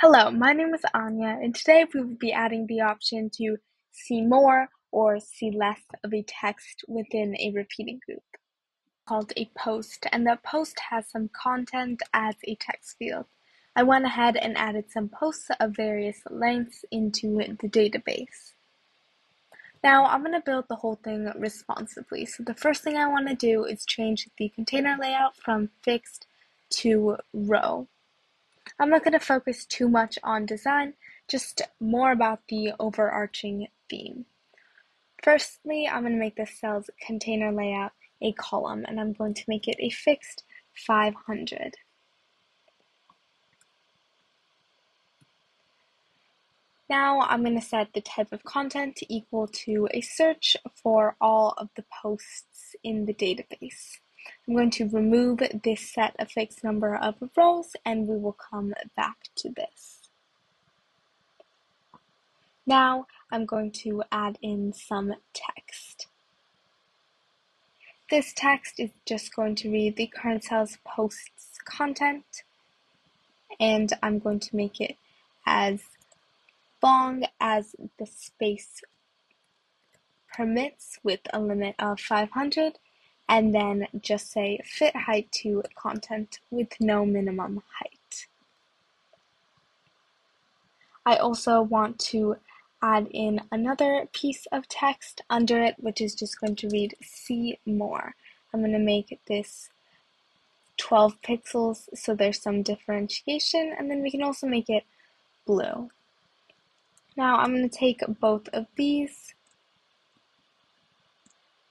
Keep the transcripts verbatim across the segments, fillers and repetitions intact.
Hello, my name is Anya, and today we will be adding the option to see more or see less of a text within a repeating group called a post, and that post has some content as a text field. I went ahead and added some posts of various lengths into the database. Now I'm going to build the whole thing responsively. So the first thing I want to do is change the container layout from fixed to row. I'm not going to focus too much on design, just more about the overarching theme. Firstly, I'm going to make the cell's container layout a column, and I'm going to make it a fixed five hundred. Now I'm going to set the type of content equal to a search for all of the posts in the database. I'm going to remove this set a fixed number of rows, and we will come back to this. Now I'm going to add in some text. This text is just going to read the current cell's posts content, and I'm going to make it as long as the space permits with a limit of five hundred. And then just say fit height to content with no minimum height. I also want to add in another piece of text under it, which is just going to read see more. I'm going to make this twelve pixels so there's some differentiation, and then we can also make it blue. Now I'm going to take both of these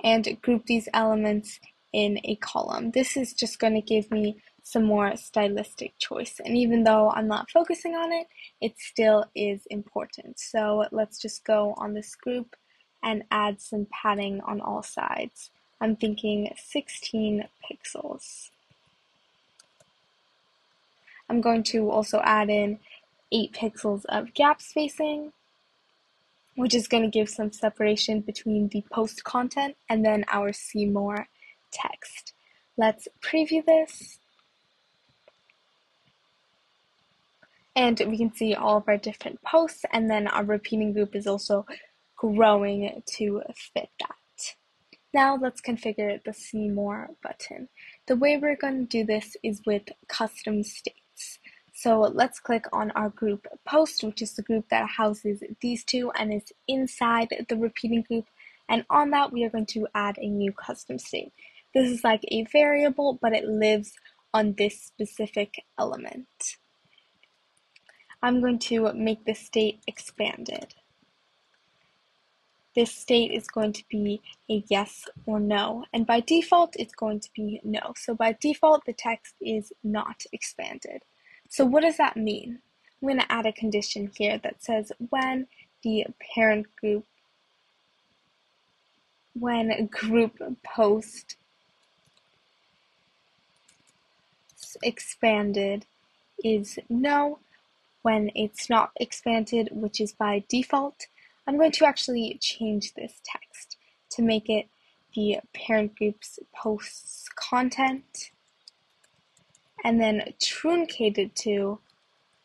and group these elements in a column. This is just going to give me some more stylistic choice, and even though I'm not focusing on it, it still is important. So let's just go on this group and add some padding on all sides. I'm thinking sixteen pixels. I'm going to also add in eight pixels of gap spacing, which is going to give some separation between the post content and then our see more text. Let's preview this. And we can see all of our different posts, and then our repeating group is also growing to fit that. Now let's configure the see more button. The way we're going to do this is with custom states. So let's click on our group post, which is the group that houses these two and is inside the repeating group. And on that, we are going to add a new custom state. This is like a variable, but it lives on this specific element. I'm going to make this state expanded. This state is going to be a yes or no, and by default, it's going to be no. So by default, the text is not expanded. So what does that mean? I'm going to add a condition here that says when the parent group, when group post expanded is no, when it's not expanded, which is by default, I'm going to actually change this text to make it the parent group's posts content, and then truncated to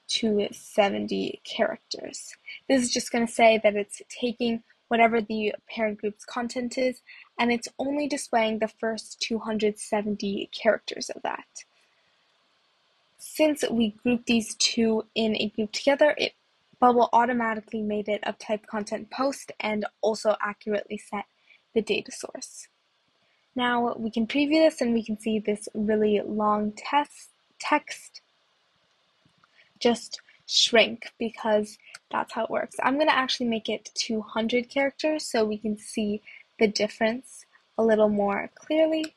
two hundred seventy characters. This is just going to say that it's taking whatever the parent group's content is, and it's only displaying the first two hundred seventy characters of that. Since we grouped these two in a group together, it Bubble automatically made it of type content post and also accurately set the data source. Now we can preview this, and we can see this really long test text just shrink because that's how it works. I'm going to actually make it two hundred characters so we can see the difference a little more clearly.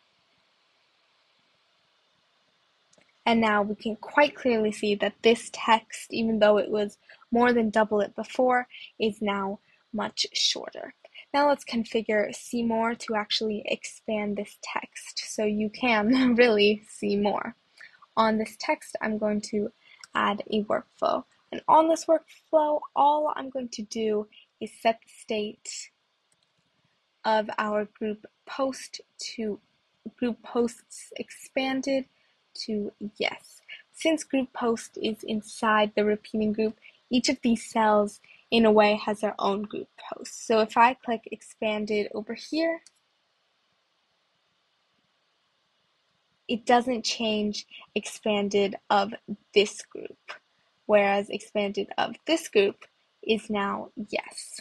And now we can quite clearly see that this text, even though it was more than double it before, is now much shorter. Now let's configure see more to actually expand this text so you can really see more. On this text, I'm going to add a workflow. And on this workflow, all I'm going to do is set the state of our group post to group posts expanded to yes. Since group post is inside the repeating group, each of these cells in a way has their own group post. So if I click expanded over here, it doesn't change expanded of this group, whereas expanded of this group is now yes.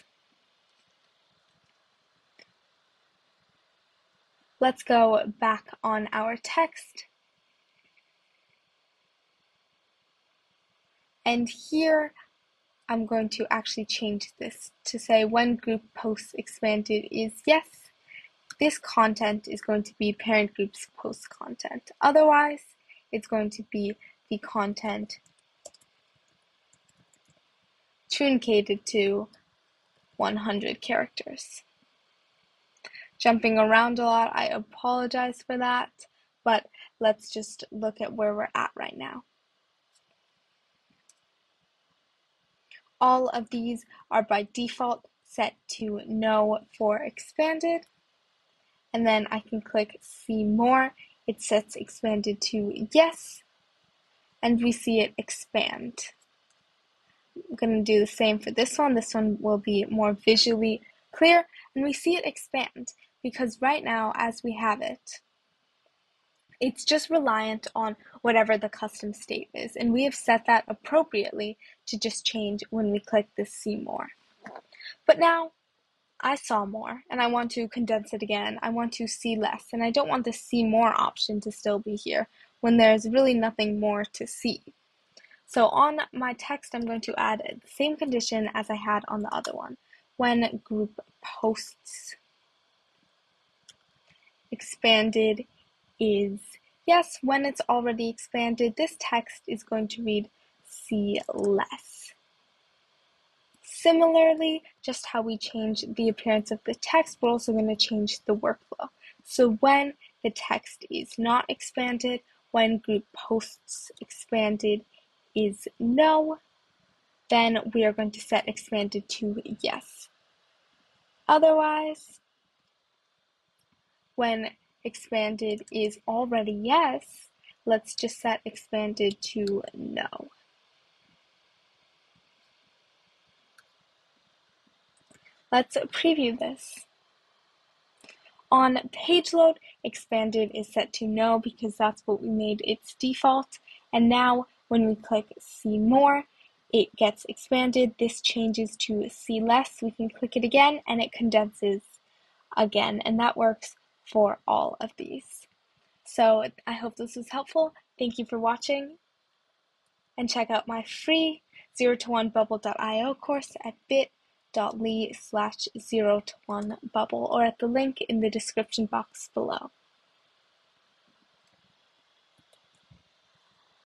Let's go back on our text. And here I'm going to actually change this to say when group posts expanded is yes, this content is going to be parent group's post content. Otherwise, it's going to be the content truncated to one hundred characters. Jumping around a lot, I apologize for that, but let's just look at where we're at right now. All of these are by default set to no for expanded. And then I can click see more. It sets expanded to yes. And we see it expand. I'm going to do the same for this one. This one will be more visually clear. And we see it expand because right now, as we have it, it's just reliant on whatever the custom state is. And we have set that appropriately to just change when we click this see more. But now, I saw more and I want to condense it again. I want to see less and I don't want the see more option to still be here when there's really nothing more to see. So on my text, I'm going to add the same condition as I had on the other one. When group posts expanded is yes, when it's already expanded, this text is going to read see less. Similarly, just how we change the appearance of the text, we're also going to change the workflow. So when the text is not expanded, when group posts expanded is no, then we are going to set expanded to yes. Otherwise, when expanded is already yes, let's just set expanded to no. Let's preview this. On page load, expanded is set to no because that's what we made its default. And now when we click see more, it gets expanded. This changes to see less. We can click it again and it condenses again. And that works for all of these. So I hope this was helpful. Thank you for watching. And check out my free zero to one bubble dot i o course at bit.ly slash zero to one bubble or at the link in the description box below.